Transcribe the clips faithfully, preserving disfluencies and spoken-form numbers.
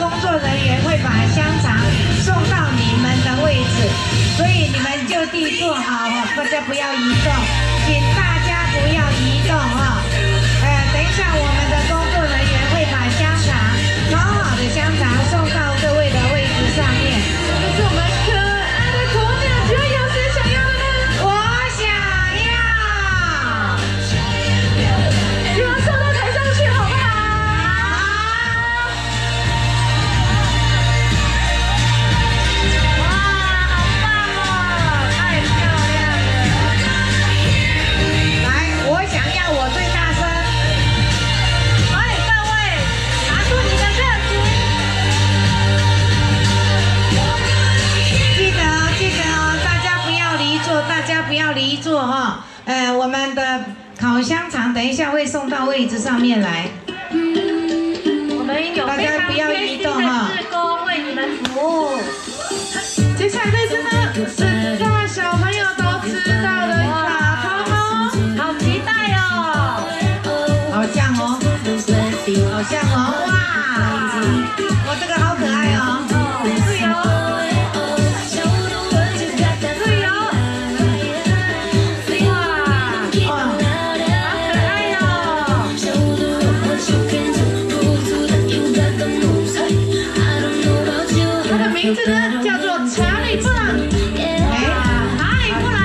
工作人员会把香肠送到你们的位置，所以你们就地坐好哈，大家不要移动，请大家不要移动哈。呃，等一下我们的工作人员会把香肠烤好的香肠送到各位的位置上面。这是我们可爱的鸵鸟，请问有谁想要的呢？我想要，给我送到台上去好不好？ 坐哈，呃，我们的烤香肠等一下会送到位置上面来。我们有大家不要移动哈，志工为你们服务。接下来这次呢，是大小朋友都知道的卡通哦，好期待哦，好像哦，好像哦，哇，我这个好可爱哦。 名字呢叫做查理布朗，哎，查理布朗，来，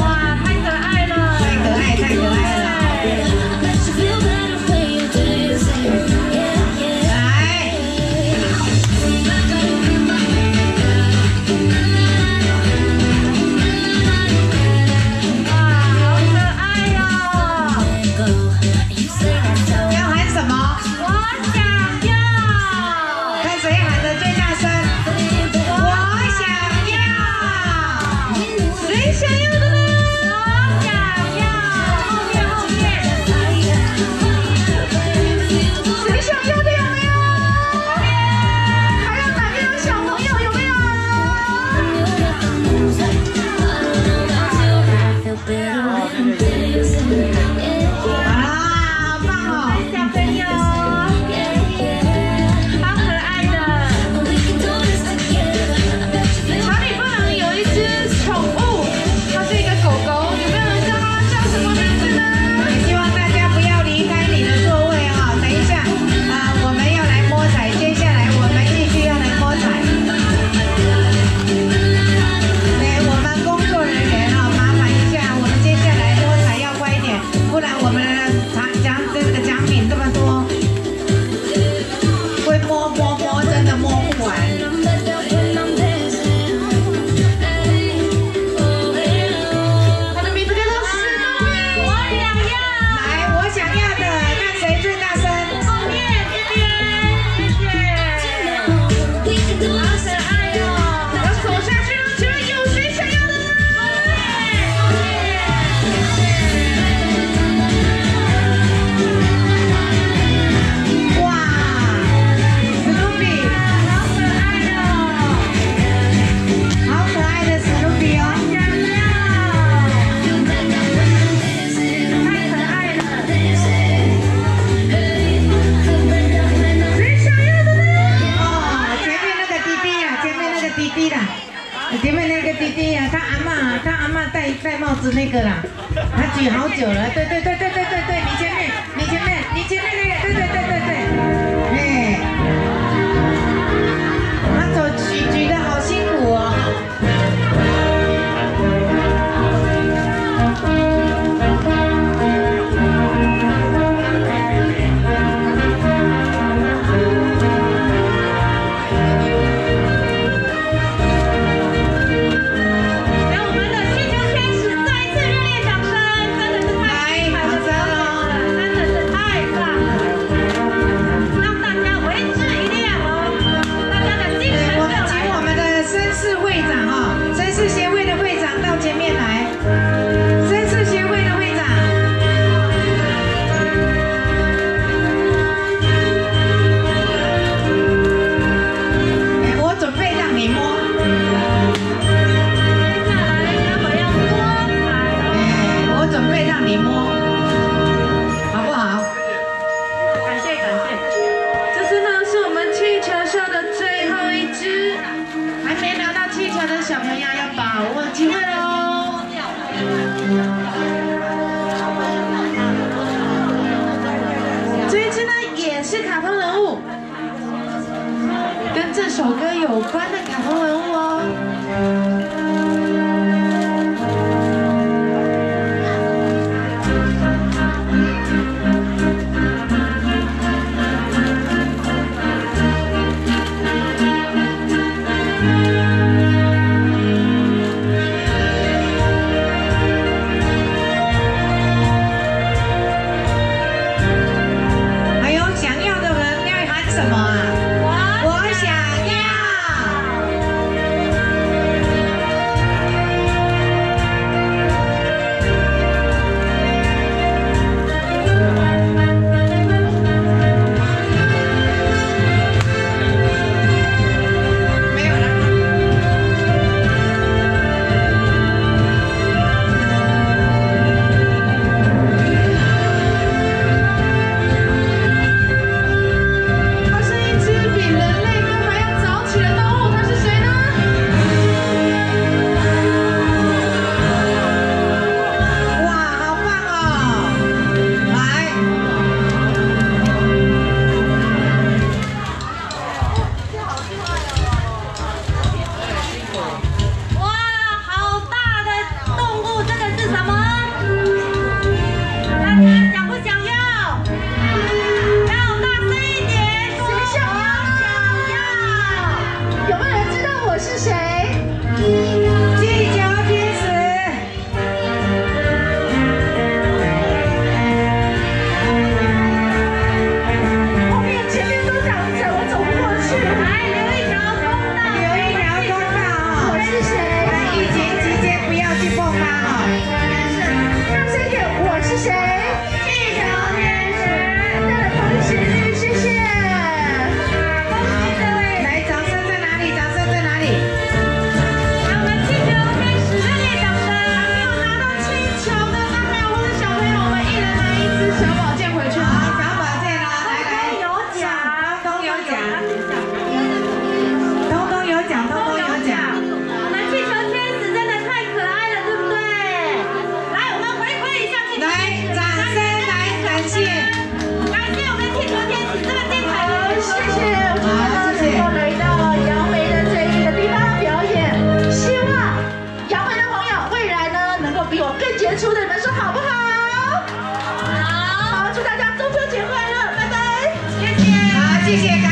哇，太可爱了，太可爱，太可爱了，来，哇，好可爱哟！要喊什么？我想。 那个啦，他举好久了，对对对对对对对，你前面，你前面，你前面那个，对对对对对，哎，他手举举得好辛苦哦。来，小朋友要把握机会喽。这一支呢也是卡通人物，跟这首歌有关的卡通人物哦。 谢谢。